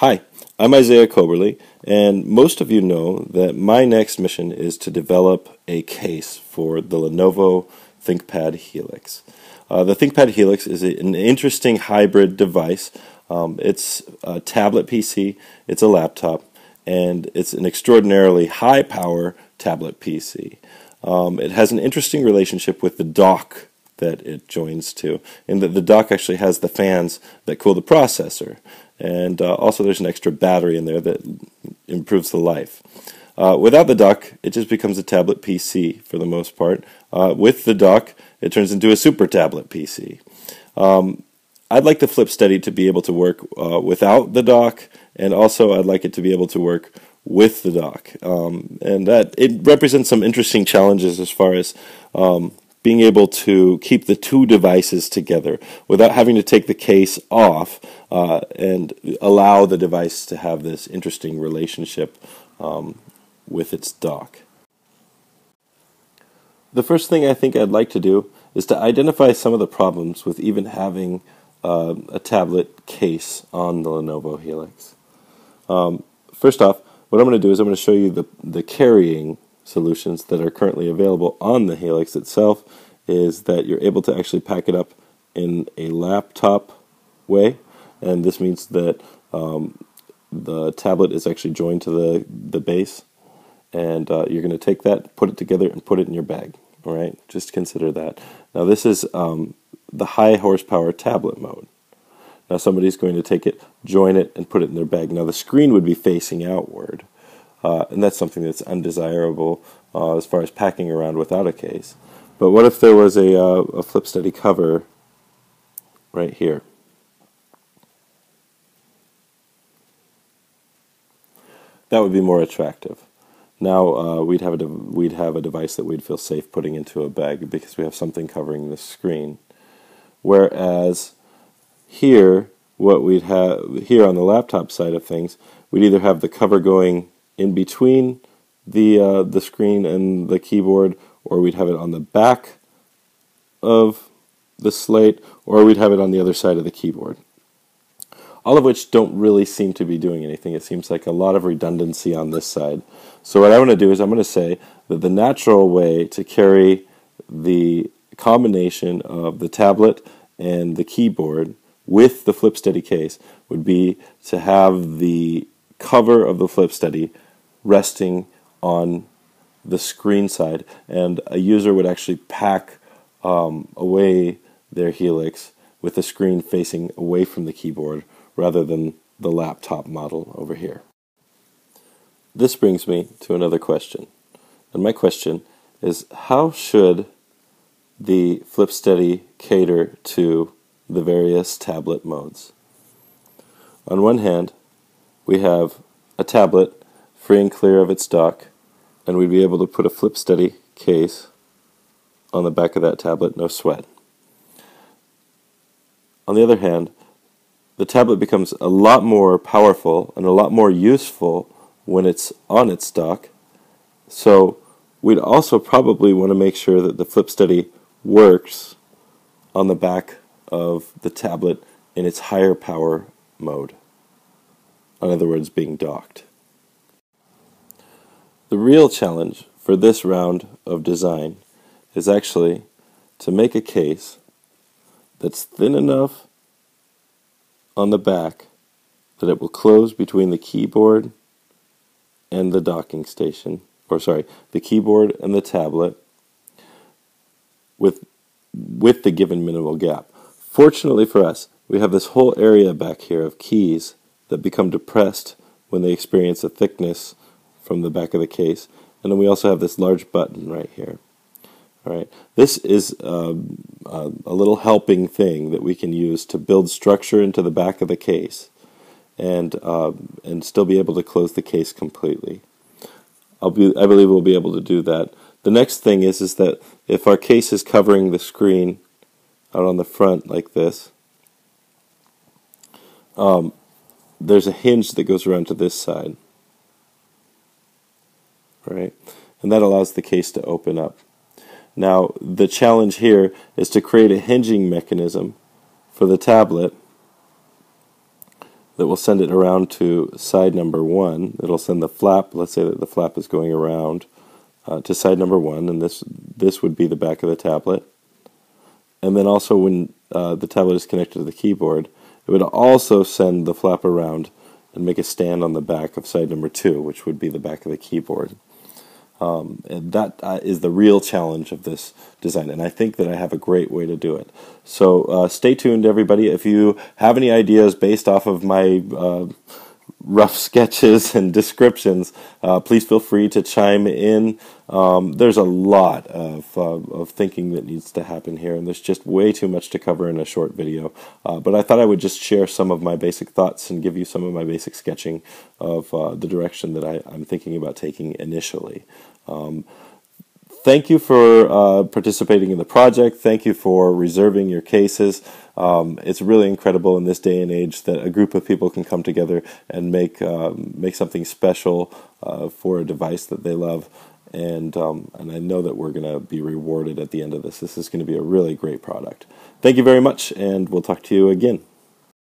Hi, I'm Isaiah Coberly, and most of you know that my next mission is to develop a case for the Lenovo ThinkPad Helix. The ThinkPad Helix is an interesting hybrid device. It's a tablet PC, it's a laptop, and it's an extraordinarily high power tablet PC. It has an interesting relationship with the dock that it joins to, and that the dock actually has the fans that cool the processor, and also there's an extra battery in there that improves the life. Without the dock, it just becomes a tablet PC for the most part. With the dock, it turns into a super tablet PC. I'd like the FlipSteady to be able to work without the dock, and also I'd like it to be able to work with the dock, and that it represents some interesting challenges as far as being able to keep the two devices together without having to take the case off and allow the device to have this interesting relationship with its dock. The first thing I think I'd like to do is to identify some of the problems with even having a tablet case on the Lenovo Helix. First off, what I'm going to do is I'm going to show you the carrying solutions that are currently available on the Helix itself, is that you're able to actually pack it up in a laptop way, and this means that the tablet is actually joined to the base, and you're going to take that, put it together, and put it in your bag. Alright, just consider that. Now this is the high horsepower tablet mode. Now somebody's going to take it, join it, and put it in their bag. Now the screen would be facing outward. And that's something that's undesirable as far as packing around without a case. But what if there was a FlipSteady cover right here? That would be more attractive. Now we'd have a device that we'd feel safe putting into a bag because we have something covering the screen. Whereas here, what we'd have here on the laptop side of things, we'd either have the cover going in between the screen and the keyboard, or we'd have it on the back of the slate, or we'd have it on the other side of the keyboard. All of which don't really seem to be doing anything. It seems like a lot of redundancy on this side. So what I want to do is I'm going to say that the natural way to carry the combination of the tablet and the keyboard with the FlipSteady case would be to have the cover of the FlipSteady resting on the screen side, and a user would actually pack away their Helix with the screen facing away from the keyboard rather than the laptop model over here. This brings me to another question, and my question is, how should the FlipSteady cater to the various tablet modes? On one hand, we have a tablet free and clear of its dock, and we'd be able to put a FlipSteady case on the back of that tablet, no sweat. On the other hand, the tablet becomes a lot more powerful and a lot more useful when it's on its dock, so we'd also probably want to make sure that the FlipSteady works on the back of the tablet in its higher power mode, in other words, being docked. The real challenge for this round of design is actually to make a case that's thin enough on the back that it will close between the keyboard and the docking station, or sorry, the keyboard and the tablet with the given minimal gap. Fortunately for us, we have this whole area back here of keys that become depressed when they experience a thickness from the back of the case, and then we also have this large button right here. Alright, this is a little helping thing that we can use to build structure into the back of the case, and still be able to close the case completely. I believe we'll be able to do that. The next thing is that if our case is covering the screen out on the front like this, there's a hinge that goes around to this side. Right? And that allows the case to open up. Now the challenge here is to create a hinging mechanism for the tablet that will send it around to side number 1. It'll send the flap, let's say that the flap is going around to side number 1, and this would be the back of the tablet. And then also when the tablet is connected to the keyboard, it would also send the flap around and make a stand on the back of side number 2, which would be the back of the keyboard. And that is the real challenge of this design, and I think that I have a great way to do it. So stay tuned, everybody. If you have any ideas based off of my rough sketches and descriptions, please feel free to chime in. There's a lot of thinking that needs to happen here, and there's just way too much to cover in a short video. But I thought I would just share some of my basic thoughts and give you some of my basic sketching of the direction that I'm thinking about taking initially. Thank you for participating in the project. Thank you for reserving your cases. It's really incredible in this day and age that a group of people can come together and make something special for a device that they love. And I know that we're going to be rewarded at the end of this. This is going to be a really great product. Thank you very much, and we'll talk to you again.